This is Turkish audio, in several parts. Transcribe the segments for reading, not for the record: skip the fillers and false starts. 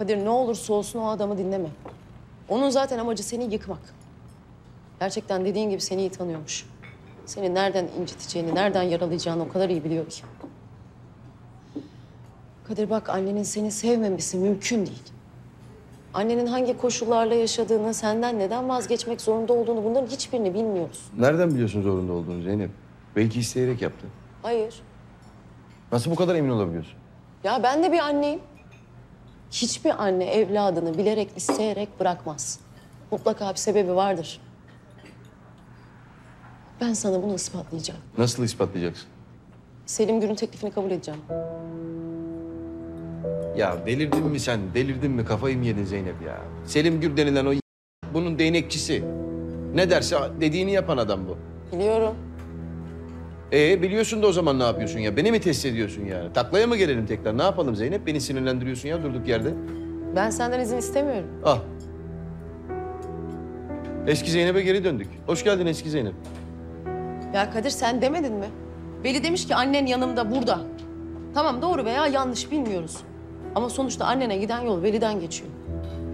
Kadir, ne olursa olsun o adamı dinleme. Onun zaten amacı seni yıkmak. Gerçekten dediğin gibi seni iyi tanıyormuş. Seni nereden inciteceğini, nereden yaralayacağını o kadar iyi biliyor ki. Kadir bak, annenin seni sevmemesi mümkün değil. Annenin hangi koşullarla yaşadığını, senden neden vazgeçmek zorunda olduğunu, bunların hiçbirini bilmiyoruz. Nereden biliyorsun zorunda olduğunu Zeynep? Belki isteyerek yaptı. Hayır. Nasıl bu kadar emin olabiliyorsun? Ya ben de bir anneyim. Hiçbir anne evladını bilerek, isteyerek bırakmaz. Mutlaka bir sebebi vardır. Ben sana bunu ispatlayacağım. Nasıl ispatlayacaksın? Selim Gür'ün teklifini kabul edeceğim. Ya delirdin mi sen? Delirdin mi? Kafayı mı yedin Zeynep ya? Selim Gür denilen o bunun değnekçisi. Ne derse dediğini yapan adam bu. Biliyorum. Biliyorsun da o zaman ne yapıyorsun ya? Beni mi test ediyorsun yani? Taklaya mı gelelim tekrar? Ne yapalım Zeynep? Beni sinirlendiriyorsun ya durduk yerde. Ben senden izin istemiyorum. Ah. Eski Zeynep'e geri döndük. Hoş geldin eski Zeynep. Ya Kadir, sen demedin mi? Veli demiş ki annen yanımda, burada. Tamam, doğru veya yanlış bilmiyoruz. Ama sonuçta annene giden yol Veli'den geçiyor.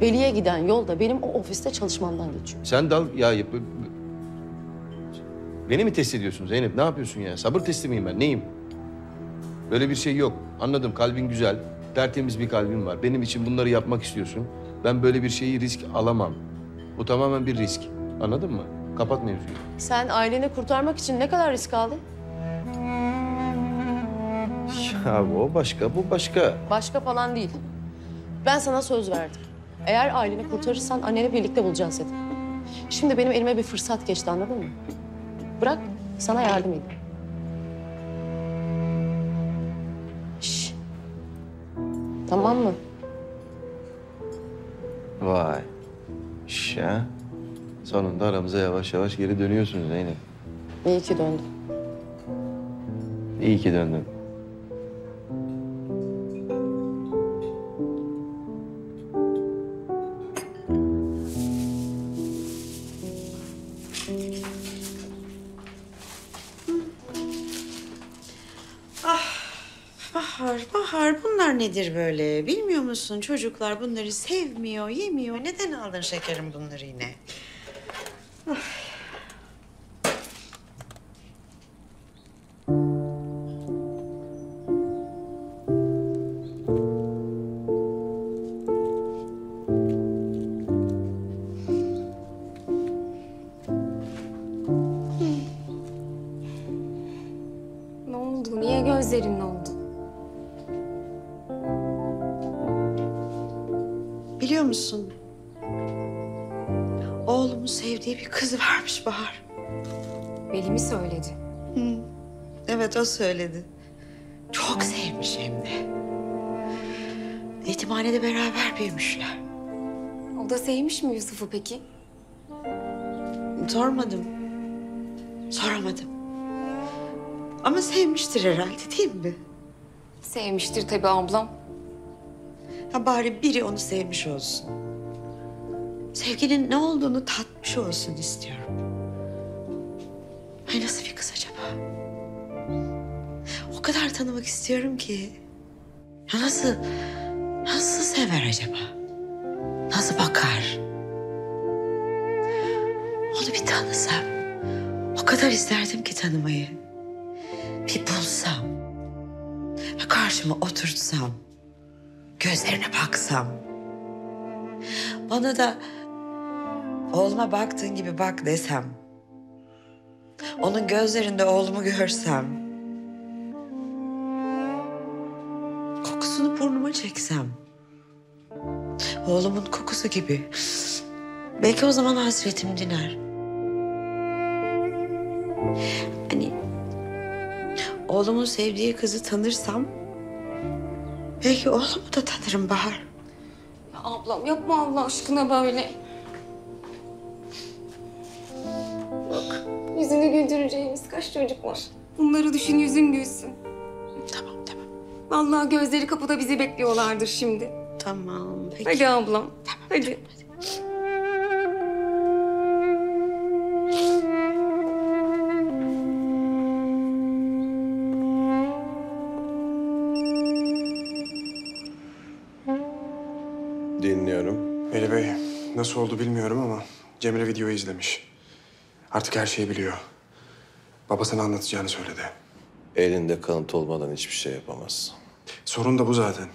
Veli'ye giden yol da benim o ofiste çalışmamdan geçiyor. Sen dal ya... Beni mi test ediyorsun Zeynep? Ne yapıyorsun ya? Sabır testi miyim ben? Neyim? Böyle bir şey yok. Anladım, kalbin güzel. Tertemiz bir kalbin var. Benim için bunları yapmak istiyorsun. Ben böyle bir şeyi risk alamam. Bu tamamen bir risk. Anladın mı? Kapat mevzuyu. Sen aileni kurtarmak için ne kadar risk aldın? Ya o başka, bu başka. Başka falan değil. Ben sana söz verdim. Eğer aileni kurtarırsan anneni birlikte bulacağız dedim. Şimdi benim elime bir fırsat geçti, anladın mı? Bırak, sana yardım edeyim. Şşş. Tamam mı? Vay. Şşş ha. Sonunda aramıza yavaş yavaş geri dönüyorsunuz Zeynep. İyi ki döndüm. İyi ki döndüm. Bahar, bunlar nedir böyle? Bilmiyor musun? Çocuklar bunları sevmiyor, yemiyor. Neden aldın şekerim bunları yine? Ay. Ne oldu? Niye gözlerin oldu? Biliyor musun? Oğlumun sevdiği bir kız varmış Bahar. Veli mi söyledi? Hı. Evet, o söyledi. Çok sevmiş hem de. Yetimhanede beraber büyümüşler. O da sevmiş mi Yusuf'u peki? Sormadım. Soramadım. Ama sevmiştir herhalde, değil mi? Sevmiştir tabii ablam. Ha, bari biri onu sevmiş olsun. Sevginin ne olduğunu tatmış olsun istiyorum. Ay, nasıl bir kız acaba? O kadar tanımak istiyorum ki. Ya nasıl sever acaba? Nasıl bakar? Onu bir tanısam. O kadar isterdim ki tanımayı. Bir bulsam. Ve karşıma oturtsam. Gözlerine baksam. Bana da oğluma baktığın gibi bak desem. Onun gözlerinde oğlumu görsem. Kokusunu burnuma çeksem. Oğlumun kokusu gibi. Belki o zaman hasretim diner. Hani oğlumun sevdiği kızı tanırsam belki oğlumu da tanırım Bahar. Ya ablam, yapma Allah aşkına böyle. Bak, yüzünü güldüreceğimiz kaç çocuk var. Bunları düşün, yüzün gülsün. Tamam. Vallahi gözleri kapıda bizi bekliyorlardır şimdi. Tamam, peki. Hadi ablam, hadi. Melih Bey, nasıl oldu bilmiyorum ama Cemre videoyu izlemiş. Artık her şeyi biliyor. Babasına anlatacağını söyledi. Elinde kanıt olmadan hiçbir şey yapamaz. Sorun da bu zaten.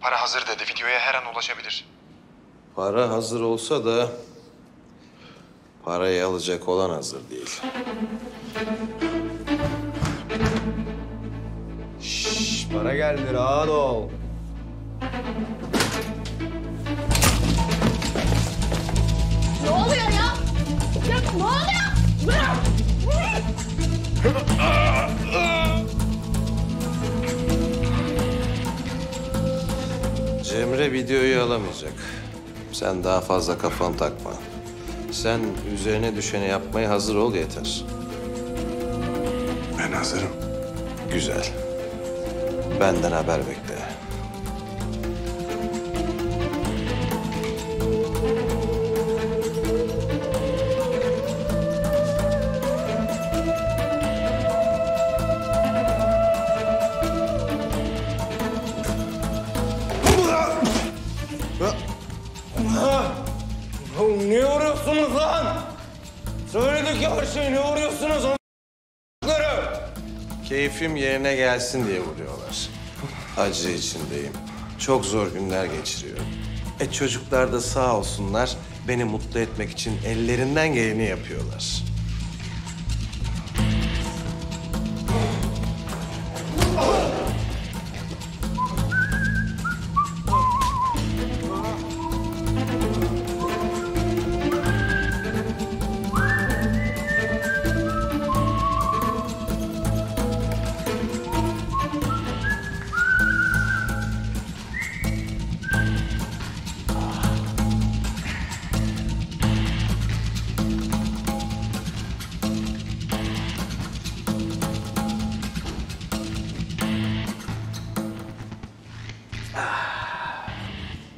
Para hazır dedi. Videoya her an ulaşabilir. Para hazır olsa da parayı alacak olan hazır değil. Şşş, para geldi, rahat ol. Ne oluyor ya? Ya ne oluyor? Cemre videoyu alamayacak. Sen daha fazla kafan takma. Sen üzerine düşeni yapmaya hazır ol yeter. Ben hazırım. Güzel. Benden haber bekle. Keyfim yerine gelsin diye vuruyorlar. Acı içindeyim. Çok zor günler geçiriyorum. Çocuklar da sağ olsunlar beni mutlu etmek için ellerinden geleni yapıyorlar.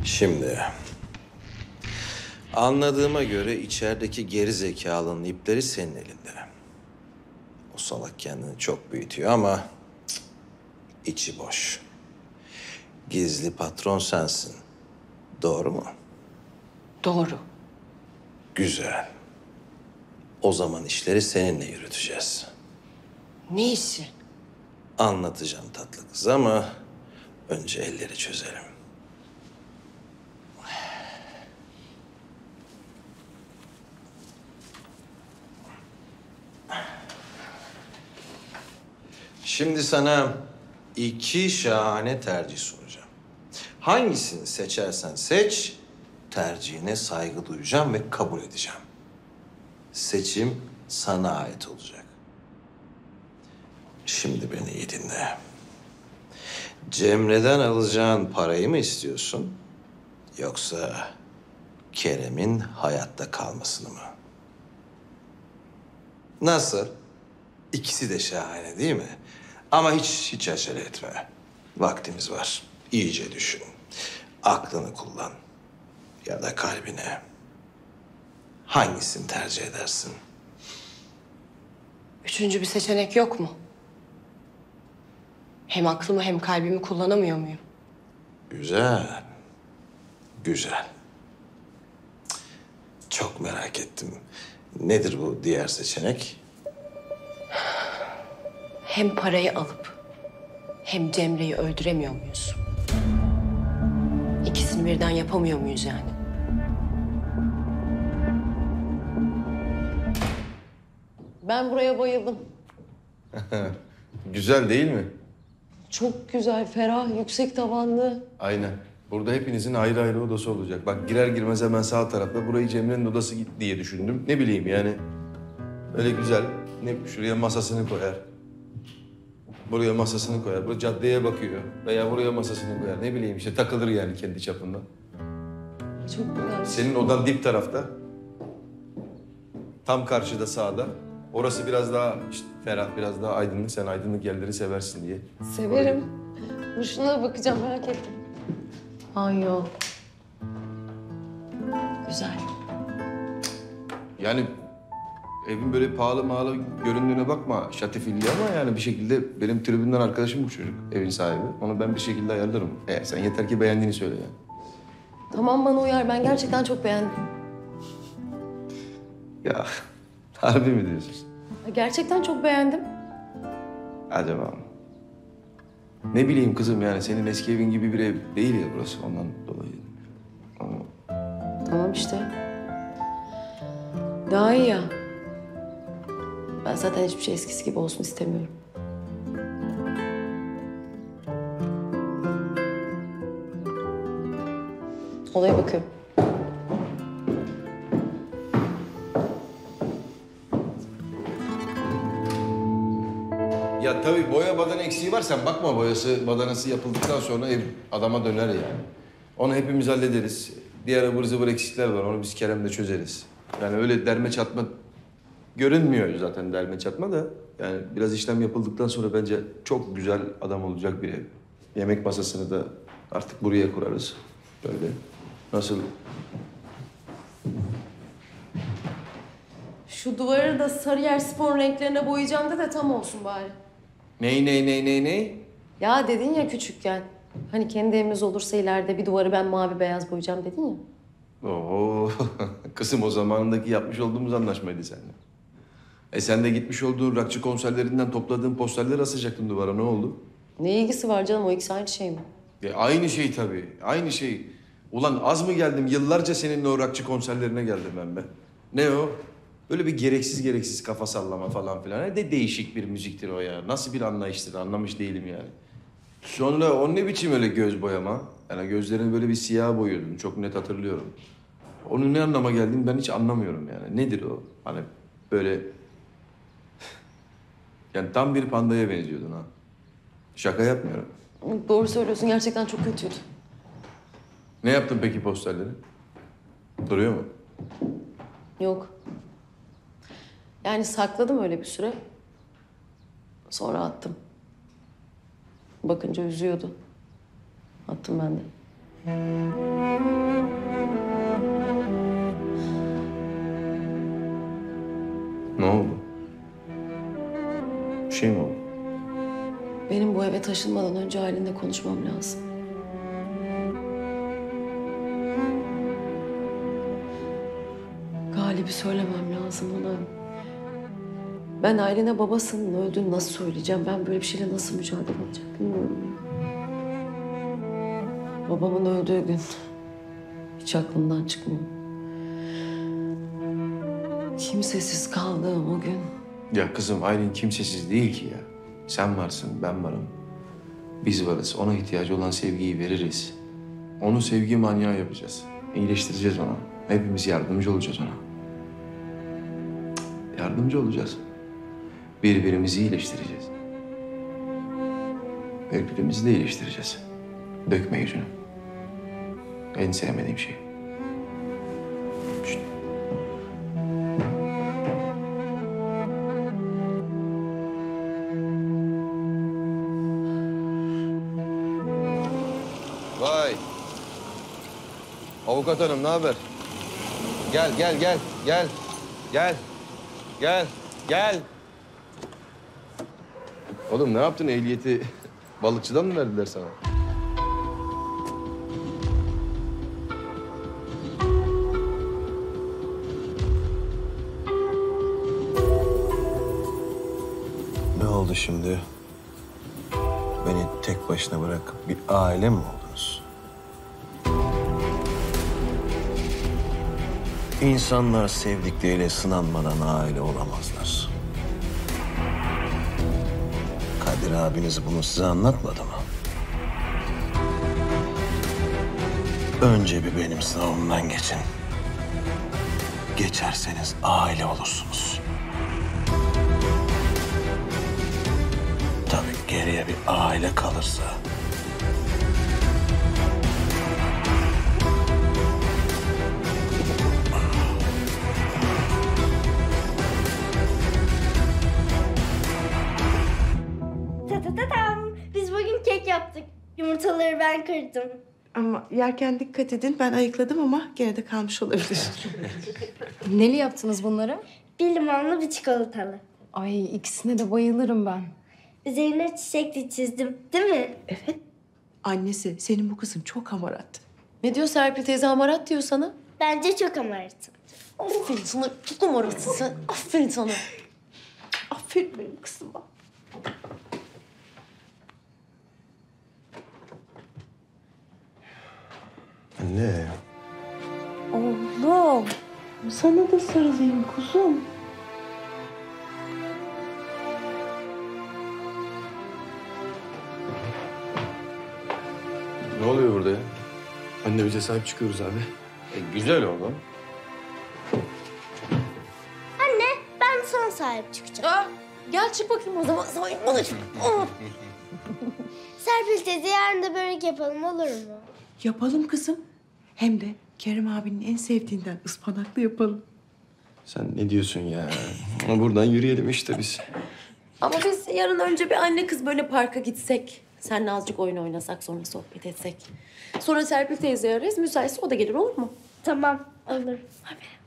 Şimdi, anladığıma göre içerideki geri zekalının ipleri senin elinde. O salak kendini çok büyütüyor ama içi boş. Gizli patron sensin. Doğru mu? Doğru. Güzel. O zaman işleri seninle yürüteceğiz. Ne işi? Anlatacağım tatlı kız ama önce elleri çözelim. Şimdi sana iki şahane tercih sunacağım. Hangisini seçersen seç, tercihine saygı duyacağım ve kabul edeceğim. Seçim sana ait olacak. Şimdi beni iyi dinle. Cemre'den alacağın parayı mı istiyorsun? Yoksa Kerem'in hayatta kalmasını mı? Nasıl? İkisi de şahane değil mi? Ama hiç acele etme. Vaktimiz var. İyice düşün. Aklını kullan. Ya da kalbine. Hangisini tercih edersin? Üçüncü bir seçenek yok mu? Hem aklımı hem kalbimi kullanamıyor muyum? Güzel. Güzel. Çok merak ettim. Nedir bu diğer seçenek? Hem parayı alıp hem Cemre'yi öldüremiyor muyuz? İkisini birden yapamıyor muyuz yani? Ben buraya bayıldım. Güzel değil mi? Çok güzel, ferah, yüksek tavanlı. Aynen. Burada hepinizin ayrı ayrı odası olacak. Bak girer girmez hemen sağ tarafta burayı Cemre'nin odası git diye düşündüm. Ne bileyim yani. Öyle güzel. Ne şuraya masasını koyar. Buraya masasını koyar, bu caddeye bakıyor veya buraya masasını koyar. Ne bileyim işte takılır yani kendi çapında. Çok güzel. Senin odan dip tarafta. Tam karşıda sağda. Orası biraz daha işte ferah, biraz daha aydınlık. Sen aydınlık yerleri seversin diye. Severim. Bu şuna bakacağım merak ettim. Ay o. Güzel. Yani... Evin böyle pahalı mağalı göründüğüne bakma şatifilli ama yani bir şekilde benim tribünden arkadaşım bu çocuk, evin sahibi. Onu ben bir şekilde ayarlarım. Sen yeter ki beğendiğini söyle yani. Tamam, bana uyar. Ben gerçekten çok beğendim. Ya harbi mi diyorsun? Gerçekten çok beğendim. Acaba mı? Ne bileyim kızım, yani senin eski evin gibi bir ev değil ya burası, ondan dolayı. Ama... Tamam işte. Daha iyi ya. Ben zaten hiçbir şey eskisi gibi olsun istemiyorum. Olaya bakıyorum. Ya tabii boya badana eksiği var, sen bakma, boyası badanası yapıldıktan sonra ev adama döner yani. Onu hepimiz hallederiz. Diğer ıvır zıvır eksikler var, onu biz Kerem'le çözeriz. Yani öyle derme çatma görünmüyor zaten, derme çatma da. Yani biraz işlem yapıldıktan sonra bence çok güzel adam olacak bir ev. Yemek masasını da artık buraya kurarız. Böyle. Nasıl? Şu duvarı da Sarıyer Spor renklerine boyayacağım da tam olsun bari. Ney? Ya dedin ya küçükken. Hani kendi evimiz olursa ileride bir duvarı ben mavi beyaz boyayacağım dedin ya. Oo, kızım o zamanındaki yapmış olduğumuz anlaşmaydı seninle. Sen de gitmiş olduğun rockçı konserlerinden topladığın posterleri asacaktın duvara, ne oldu? Ne ilgisi var canım, o ikisi aynı şey mi? Aynı şey tabii, aynı şey. Ulan az mı geldim, yıllarca seninle o rockçı konserlerine geldim ben be. Ne o? Böyle bir gereksiz kafa sallama falan filan. Ne de değişik bir müziktir o ya. Nasıl bir anlayıştır, anlamış değilim yani. Sonra o ne biçim öyle göz boyama? Yani gözlerini böyle bir siyah boyuyordun, çok net hatırlıyorum. Onun ne anlama geldiğini ben hiç anlamıyorum yani. Nedir o? Hani böyle... yani tam bir pandaya benziyordun ha. Şaka yapmıyorum. Doğru söylüyorsun, gerçekten çok kötüydü. Ne yaptın peki posterleri? Duruyor mu? Yok. Yani sakladım öyle bir süre. Sonra attım. Bakınca üzüyordu. Attım ben de. Ne oldu? Bir şey mi oldu? Benim bu eve taşınmadan önce Aylin'le konuşmam lazım. Galip'i söylemem lazım ona. Ben Aylin'e babasının öldüğünü nasıl söyleyeceğim? Ben böyle bir şeyle nasıl mücadele edeceğim bilmiyorum. Babamın öldüğü gün hiç aklımdan çıkmıyor. Kimsesiz kaldığım o gün. Ya kızım, Aylin kimsesiz değil ki ya. Sen varsın, ben varım. Biz varız. Ona ihtiyacı olan sevgiyi veririz. Onu sevgi manyağı yapacağız. İyileştireceğiz onu. Hepimiz yardımcı olacağız ona. Yardımcı olacağız. Birbirimizi iyileştireceğiz. Birbirimizi de iyileştireceğiz. Dökme yüzünü. En sevmediğim şey. Şşt. Vay. Avukat hanım, ne haber? Gel. Oğlum ne yaptın? Ehliyeti balıkçıdan mı verdiler sana? Ne oldu şimdi? Beni tek başına bırakıp bir aile mi oldunuz? İnsanlar sevdikleriyle sınanmadan aile olamazlar. Kadir abiniz bunu size anlatmadı mı? Önce bir benim sınavımdan geçin. Geçerseniz aile olursunuz. Tabii geriye bir aile kalırsa. Yumurtaları ben kırdım. Ama yerken dikkat edin, ben ayıkladım ama gene de kalmış olabilir. Neli yaptınız bunları? Bir limonlu, bir çikolatalı. Ay, ikisine de bayılırım ben. Üzerine çiçekli çizdim, değil mi? Evet. Annesi, senin bu kızın çok hamarat. Ne diyor Serpil teyze, hamarat diyor sana? Bence çok hamaratsın. Aferin sana, çok hamaratsın sen. Aferin sana. Aferin benim kızıma. Anne. Oğlum. Sana da sarılayım kuzum. Ne oluyor burada ya? Anne bize sahip çıkıyoruz abi. Güzel oğlum. Anne ben sana sahip çıkacağım. Aa, gel çık bakayım o zaman. Sahip bana çık. Serpil teyze yarın da börek yapalım, olur mu? Yapalım kızım. Hem de Kerim abinin en sevdiğinden ıspanaklı yapalım. Sen ne diyorsun ya? Buradan yürüyelim işte biz. Ama biz yarın önce bir anne kız böyle parka gitsek. Seninle azıcık oyun oynasak, sonra sohbet etsek. Sonra Serpil teyzeyi ararız. Müsaitse o da gelir, olur mu? Tamam, olur. Abi.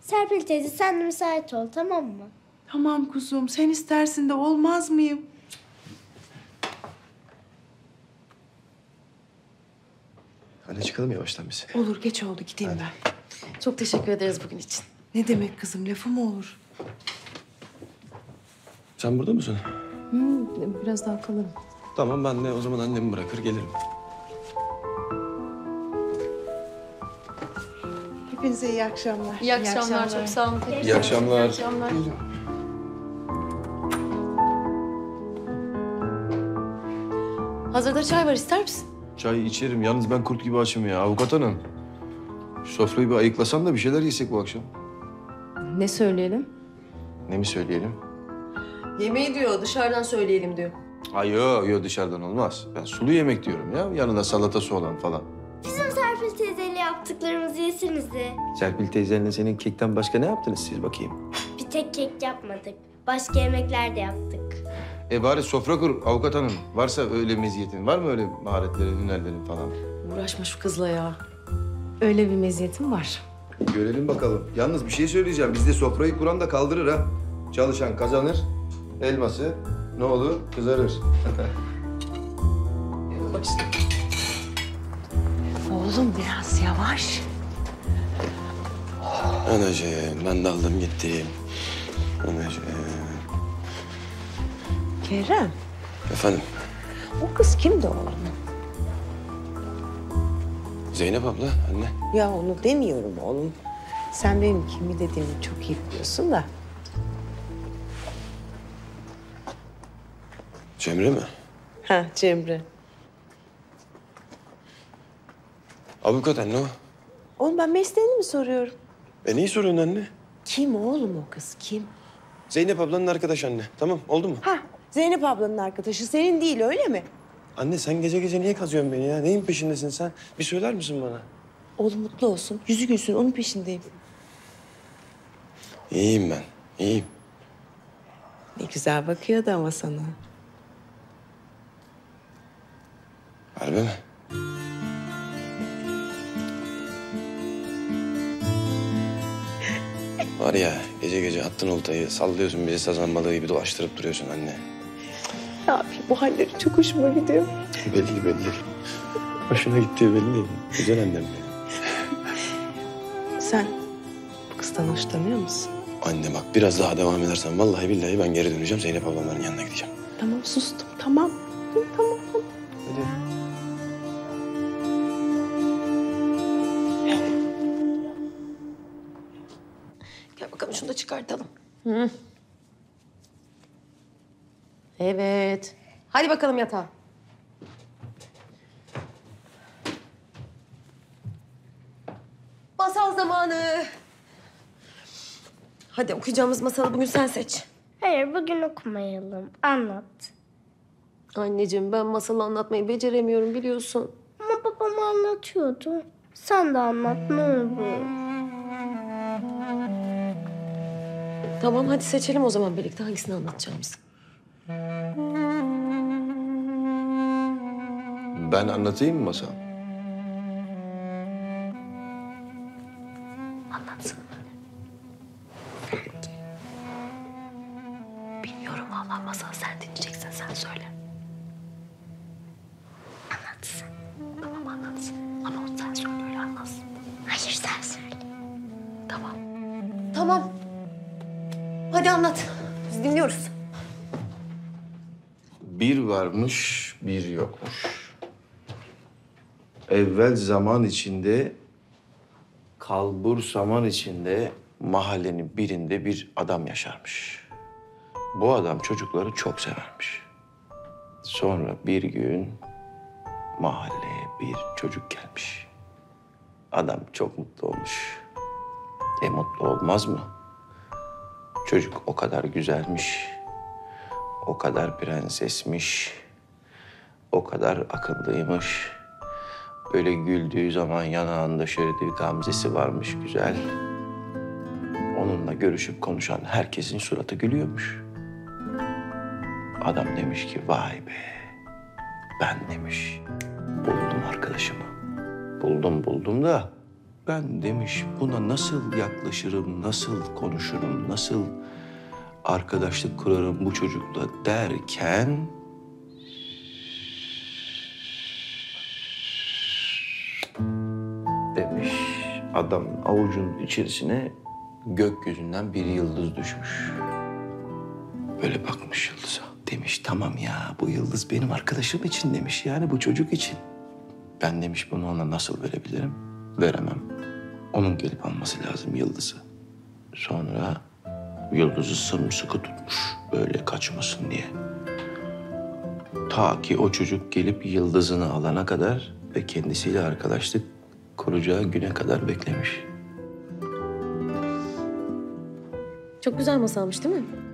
Serpil teyze sen de müsait ol, tamam mı? Tamam kuzum. Sen istersin de olmaz mıyım? Anne çıkalım yavaştan biz. Olur, geç oldu. Gideyim hadi ben. Çok teşekkür ederiz bugün için. Ne demek kızım, lafı mı olur? Sen burada mısın? Biraz daha kalırım. Tamam, ben de o zaman annemi bırakır gelirim. Hepinize iyi akşamlar. İyi akşamlar, çok sağ olun. İyi akşamlar. İyi akşamlar. Hazırda çay var, ister misin? Çay içerim. Yalnız ben kurt gibi açım ya. Avukat hanım. Şu sofrayı bir ayıklasan da bir şeyler yesek bu akşam. Ne söyleyelim? Ne mi söyleyelim? Yemeği diyor, dışarıdan söyleyelim diyor. Ay yo dışarıdan olmaz. Ben sulu yemek diyorum ya. Yanında salatası olan falan. Bizim Serpil teyzeyle yaptıklarımızı yesiniz de. Serpil teyzenle senin kekten başka ne yaptınız siz bakayım? Bir tek kek yapmadık. Başka yemekler de yaptık. Bari sofra kur avukat hanım. Varsa öyle meziyetin, var mı öyle maharetlerin, hünerlerin falan? Uğraşma şu kızla ya. Öyle bir meziyetim var. Görelim bakalım. Yalnız bir şey söyleyeceğim. Bizde sofrayı kuran da kaldırır ha. Çalışan kazanır, elması ne olur kızarır. Oğlum biraz yavaş. Anacığım ben daldım gittim. Anacığım. Kerem. Efendim? O kız kimdi oğlum? Zeynep abla, anne. Ya onu demiyorum oğlum. Sen benim kimi dediğimi çok iyi biliyorsun da. Cemre mi? Ha, Cemre. Avukat anne o. Oğlum ben mesleğini mi soruyorum? Neyi soruyorsun anne? Kim oğlum o kız, kim? Zeynep ablanın arkadaşı anne, tamam oldu mu? Ha. Zeynep ablanın arkadaşı, senin değil öyle mi? Anne sen gece gece niye kazıyorsun beni ya? Neyin peşindesin sen? Bir söyler misin bana? Oğlum mutlu olsun, yüzü gülsün, onun peşindeyim. İyiyim ben, iyiyim. Ne güzel bakıyordu ama sana. Harbi mi? Var ya, gece gece attın oltayı, sallıyorsun bizi sazan balığı gibi dolaştırıp duruyorsun anne. Ne yapayım, bu halleri çok hoşuma gidiyor. Belli. Hoşuna gittiği belli. Güzel annem benim. Sen bu kızdan hoşlanıyor musun? Anne bak, biraz daha devam edersen vallahi billahi ben geri döneceğim, Zeynep ablamların yanına gideceğim. Tamam, sustum, tamam. Tamam. Hadi. Şunu da çıkartalım. Hı. Evet. Hadi bakalım yatağa. Masal zamanı. Hadi okuyacağımız masalı bugün sen seç. Hayır, bugün okumayalım. Anlat. Anneciğim ben masalı anlatmayı beceremiyorum biliyorsun. Ama babam anlatıyordu. Sen de anlat ne olur. Tamam, hadi seçelim o zaman birlikte hangisini anlatacağımız. Ben anlatayım mı masal? Anlatsın bana. Bilmiyorum vallahi masal, sen dinleyeceksin, sen söyle. Anlatsın. Tamam anlatsın ama sen söyle, öyle anlatsın. anlat. Biz dinliyoruz. Bir varmış, bir yokmuş. Evvel zaman içinde, kalbur zaman içinde mahallenin birinde bir adam yaşarmış. Bu adam çocukları çok severmiş. Sonra bir gün mahalleye bir çocuk gelmiş. Adam çok mutlu olmuş. E mutlu olmaz mı? Çocuk o kadar güzelmiş, o kadar prensesmiş, o kadar akıllıymış. Böyle güldüğü zaman yanağında şöyle bir gamzesi varmış güzel. Onunla görüşüp konuşan herkesin suratı gülüyormuş. Adam demiş ki vay be, ben demiş buldum arkadaşımı. Buldum da ben demiş buna nasıl yaklaşırım, nasıl konuşurum, nasıl arkadaşlık kurarım bu çocukla derken... demiş adamın avucunun içerisine gökyüzünden bir yıldız düşmüş. Böyle bakmış yıldıza. Demiş tamam ya, bu yıldız benim arkadaşım için demiş, yani bu çocuk için. Ben demiş bunu ona nasıl verebilirim? Veremem. Onun gelip alması lazım yıldızı. Sonra yıldızı sımsıkı tutmuş böyle kaçmasın diye. Ta ki o çocuk gelip yıldızını alana kadar ve kendisiyle arkadaşlık kuracağı güne kadar beklemiş. Çok güzel masalmış değil mi?